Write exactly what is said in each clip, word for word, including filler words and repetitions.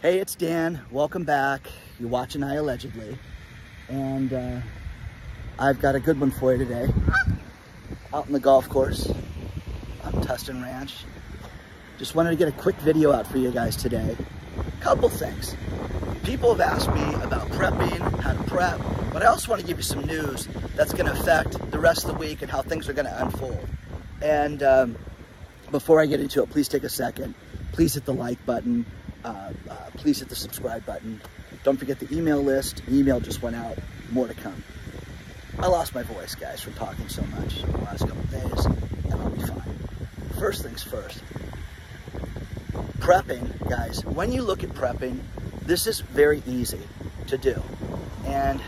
Hey, it's Dan. Welcome back. You're watching I Allegedly. And uh, I've got a good one for you today. Out in the golf course, on Tustin Ranch. Just wanted to get a quick video out for you guys today. Couple things. People have asked me about prepping, how to prep, but I also want to give you some news that's going to affect the rest of the week and how things are going to unfold. And um, before I get into it, please take a second. Please hit the like button. Uh, uh, please hit the subscribe button. Don't forget the email list. An email just went out. More to come. I lost my voice, guys, from talking so much in the last couple of days, and I'll be fine. First things first. Prepping, guys, when you look at prepping, this is very easy to do. And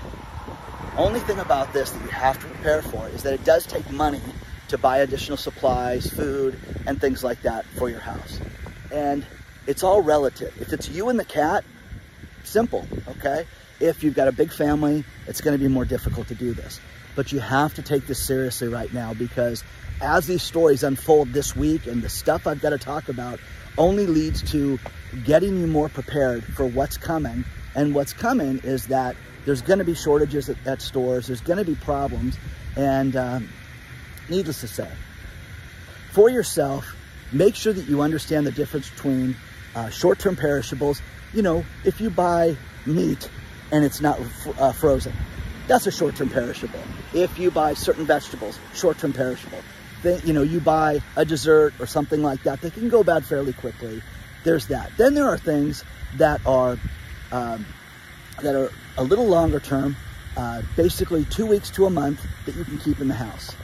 only thing about this that you have to prepare for is that it does take money to buy additional supplies, food, and things like that for your house. And it's all relative. If it's you and the cat, simple, okay? If you've got a big family, it's gonna be more difficult to do this. But you have to take this seriously right now, because as these stories unfold this week and the stuff I've gotta talk about only leads to getting you more prepared for what's coming. And what's coming is that there's gonna be shortages at, at stores, there's gonna be problems, and um, needless to say, for yourself, make sure that you understand the difference between Uh, short-term perishables. You know, if you buy meat and it's not uh, frozen, that's a short-term perishable. If you buy certain vegetables, short-term perishable. Then, you know, you buy a dessert or something like that, they can go bad fairly quickly. There's that. Then there are things that are um, that are a little longer term, uh, basically two weeks to a month, that you can keep in the house.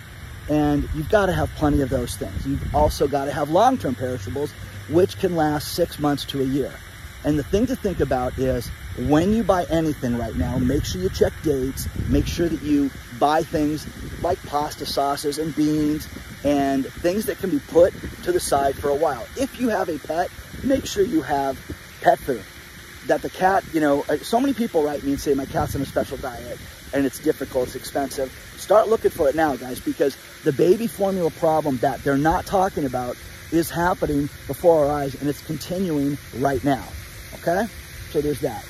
And you've got to have plenty of those things. You've also got to have long-term perishables, which can last six months to a year. And the thing to think about is, when you buy anything right now, make sure you check dates, make sure that you buy things like pasta sauces and beans and things that can be put to the side for a while. If you have a pet, make sure you have pet food. That the cat, you know, so many people write me and say, my cat's on a special diet and it's difficult, it's expensive. Start looking for it now, guys, because the baby formula problem that they're not talking about is happening before our eyes, and it's continuing right now, okay? So there's that.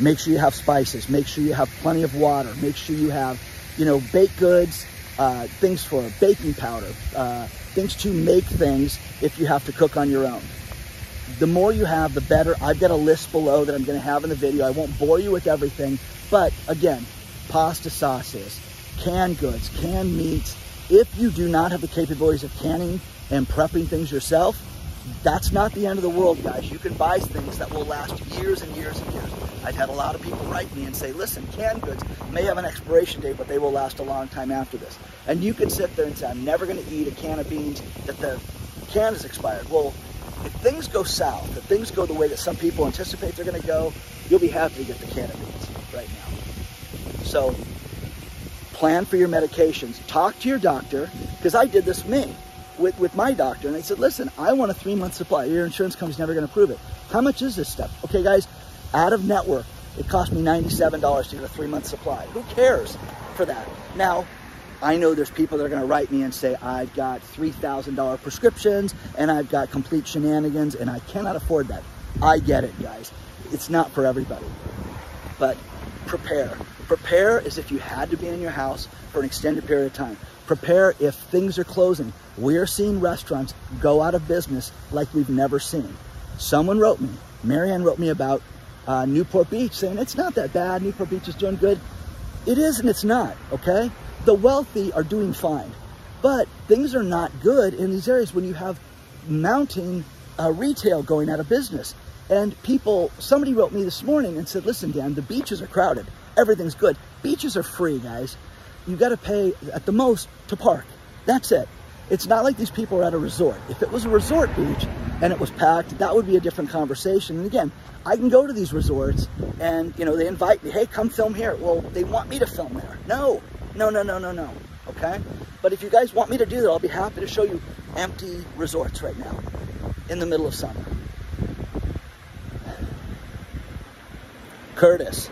Make sure you have spices. Make sure you have plenty of water. Make sure you have, you know, baked goods, uh, things for baking powder, uh, things to make things if you have to cook on your own. The more you have, the better. I've got a list below that I'm gonna have in the video. I won't bore you with everything, but again, pasta sauces, canned goods, canned meats. If you do not have the capabilities of canning and prepping things yourself, that's not the end of the world, guys. You can buy things that will last years and years and years. I've had a lot of people write me and say, listen, canned goods may have an expiration date, but they will last a long time after this. And you can sit there and say, I'm never going to eat a can of beans that the can is expired. Well, if things go south, if things go the way that some people anticipate they're going to go, you'll be happy to get the can of beans right now. So plan for your medications. Talk to your doctor, because I did this me with, with my doctor, and I said, listen, I want a three-month supply. Your insurance company's never going to approve it. How much is this stuff? Okay, guys, out of network, it cost me ninety-seven dollars to get a three-month supply. Who cares for that? Now, I know there's people that are going to write me and say, I've got three thousand dollar prescriptions, and I've got complete shenanigans, and I cannot afford that. I get it, guys. It's not for everybody. But prepare. Prepare as if you had to be in your house for an extended period of time. Prepare if things are closing. We're seeing restaurants go out of business like we've never seen. Someone wrote me, Marianne wrote me about uh, Newport Beach, saying it's not that bad, Newport Beach is doing good. It is and it's not, okay? The wealthy are doing fine, but things are not good in these areas when you have mounting uh, retail going out of business. And people, somebody wrote me this morning and said, listen, Dan, the beaches are crowded. Everything's good. Beaches are free, guys. You got to pay at the most to park. That's it. It's not like these people are at a resort. If it was a resort beach and it was packed, that would be a different conversation. And again, I can go to these resorts and, you know, they invite me, hey, come film here. Well, they want me to film there. No, no, no, no, no, no. Okay. But if you guys want me to do that, I'll be happy to show you empty resorts right now in the middle of summer. Curtis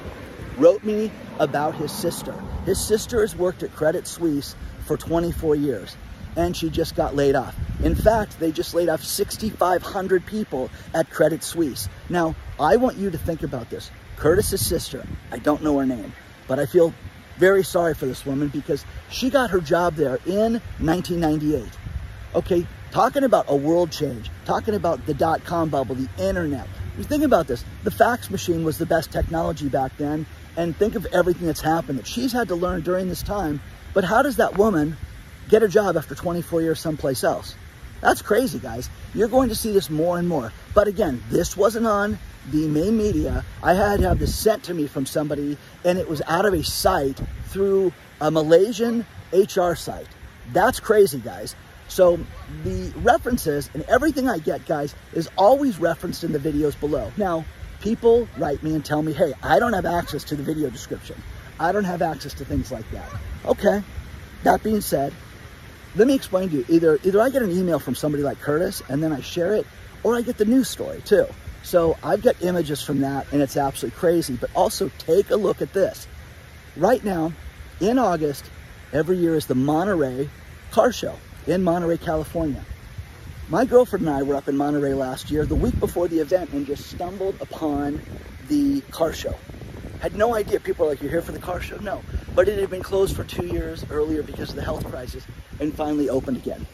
wrote me about his sister. His sister has worked at Credit Suisse for twenty-four years. and she just got laid off. In fact, they just laid off six thousand five hundred people at Credit Suisse. Now, I want you to think about this. Curtis's sister, I don't know her name, but I feel very sorry for this woman because she got her job there in nineteen ninety-eight. Okay, talking about a world change, talking about the dot-com bubble, the internet. You think about this, the fax machine was the best technology back then, and think of everything that's happened that she's had to learn during this time. But how does that woman get a job after twenty-four years someplace else? That's crazy, guys. You're going to see this more and more. But again, this wasn't on the main media. I had to have this sent to me from somebody, and it was out of a site through a Malaysian H R site. That's crazy, guys. So the references and everything I get, guys, is always referenced in the videos below. Now, people write me and tell me, hey, I don't have access to the video description. I don't have access to things like that. Okay, that being said, let me explain to you, either, either I get an email from somebody like Curtis and then I share it, or I get the news story too. So I've got images from that and it's absolutely crazy, but also take a look at this. Right now, in August, every year is the Monterey Car Show in Monterey, California. My girlfriend and I were up in Monterey last year, the week before the event, and just stumbled upon the car show. Had no idea. People are like, you're here for the car show? No. But it had been closed for two years earlier because of the health crisis and finally opened again.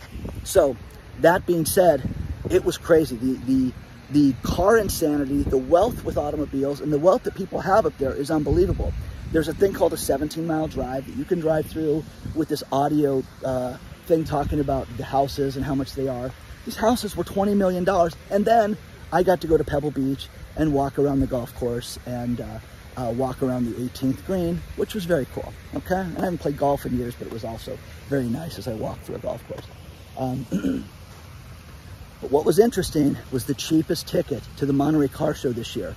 So that being said, it was crazy. The, the, the car insanity, the wealth with automobiles, and the wealth that people have up there is unbelievable. There's a thing called a seventeen mile drive that you can drive through with this audio uh, thing talking about the houses and how much they are. These houses were twenty million dollars. And then I got to go to Pebble Beach and walk around the golf course and uh, Uh, walk around the eighteenth green, which was very cool, okay? And I haven't played golf in years, but it was also very nice as I walked through a golf course. Um, but what was interesting was the cheapest ticket to the Monterey Car Show this year,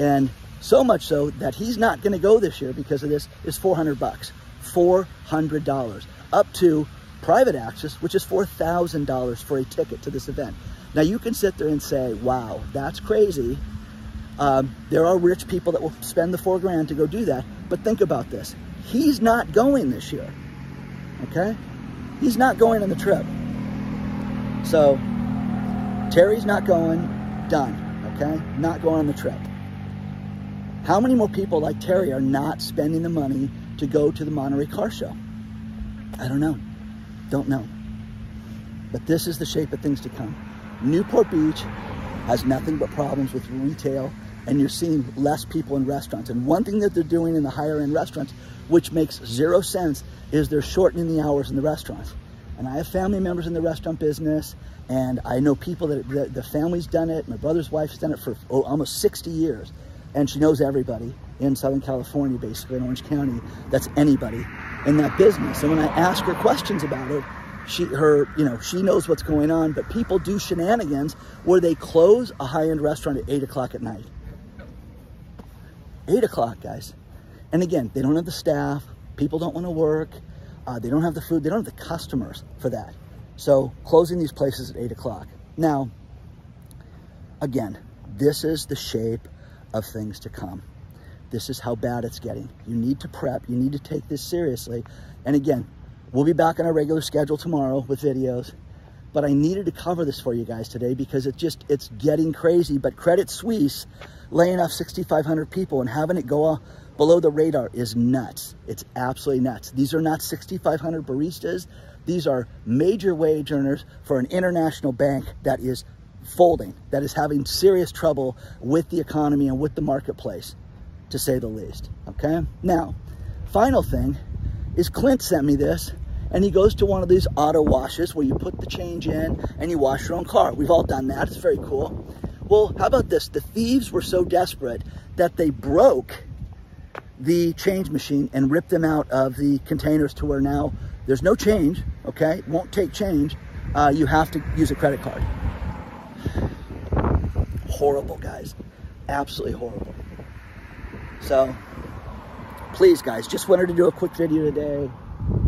and so much so that he's not gonna go this year because of this, is four hundred bucks, four hundred dollars, up to private access, which is four thousand dollars for a ticket to this event. Now you can sit there and say, wow, that's crazy. Um, there are rich people that will spend the four grand to go do that. But think about this. He's not going this year. Okay. He's not going on the trip. So Terry's not going, done. Okay. Not going on the trip. How many more people like Terry are not spending the money to go to the Monterey Car Show? I don't know. Don't know. But this is the shape of things to come. Newport Beach has nothing but problems with retail, and you're seeing less people in restaurants. And one thing that they're doing in the higher end restaurants, which makes zero sense, is they're shortening the hours in the restaurants. And I have family members in the restaurant business, and I know people that, that the family's done it. My brother's wife's done it for oh, almost sixty years. And she knows everybody in Southern California, basically in Orange County, that's anybody in that business. And when I ask her questions about it, She, her, you know, she knows what's going on, but people do shenanigans where they close a high-end restaurant at eight o'clock at night. Eight o'clock, guys. And again, they don't have the staff. People don't want to work. Uh, they don't have the food. They don't have the customers for that. So closing these places at eight o'clock. Now, again, this is the shape of things to come. This is how bad it's getting. You need to prep. You need to take this seriously. And again, we'll be back on our regular schedule tomorrow with videos, but I needed to cover this for you guys today because it just, it's getting crazy. But Credit Suisse laying off six thousand five hundred people and having it go below the radar is nuts. It's absolutely nuts. These are not six thousand five hundred baristas. These are major wage earners for an international bank that is folding, that is having serious trouble with the economy and with the marketplace, to say the least, okay? Now, final thing is Clint sent me this. And he goes to one of these auto washes where you put the change in and you wash your own car. We've all done that. It's very cool. Well, how about this? The thieves were so desperate that they broke the change machine and ripped them out of the containers to where now there's no change, okay? Won't take change. Uh, you have to use a credit card. Horrible, guys. Absolutely horrible. So please, guys, just wanted to do a quick video today.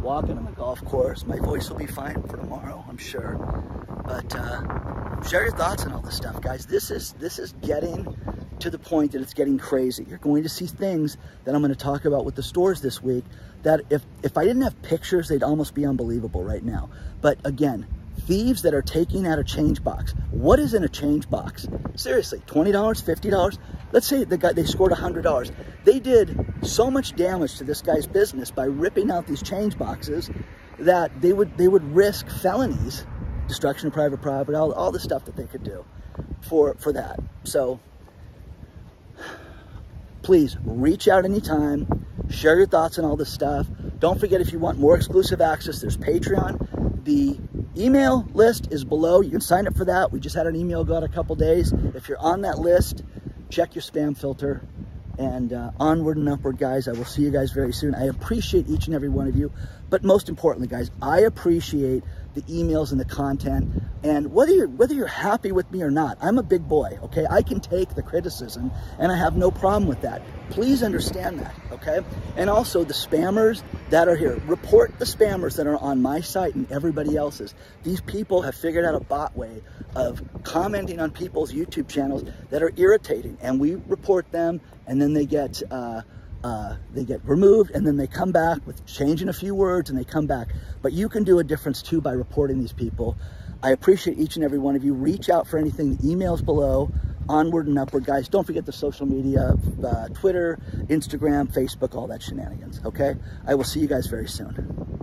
Walking on the golf course. My voice will be fine for tomorrow, I'm sure. But uh, share your thoughts on all this stuff, guys. This is this is getting to the point that it's getting crazy. You're going to see things that I'm going to talk about with the stores this week that if, if I didn't have pictures, they'd almost be unbelievable right now. But again, thieves that are taking out a change box. What is in a change box? Seriously, twenty dollars, fifty dollars. Let's say the guy, they scored one hundred dollars. They did so much damage to this guy's business by ripping out these change boxes that they would, they would risk felonies, destruction of private property, all, all the stuff that they could do for, for that. So please reach out anytime, share your thoughts on all this stuff. Don't forget, if you want more exclusive access, there's Patreon. The email list is below. You can sign up for that. We just had an email go out a couple days. If you're on that list, check your spam filter. And uh, onward and upward, guys. I will see you guys very soon. I appreciate each and every one of you. But most importantly, guys, I appreciate the emails and the content. And whether you're, whether you're happy with me or not, I'm a big boy, okay? I can take the criticism, and I have no problem with that. Please understand that, okay? And also the spammers that are here. Report the spammers that are on my site and everybody else's. These people have figured out a bot way of commenting on people's YouTube channels that are irritating, and we report them, and then they get uh, uh, they get removed, and then they come back with changing a few words, and they come back. But you can do a difference too by reporting these people. I appreciate each and every one of you. Reach out for anything. The email's below. Onward and upward, guys. Don't forget the social media, uh, Twitter, Instagram, Facebook, all that shenanigans, okay? I will see you guys very soon.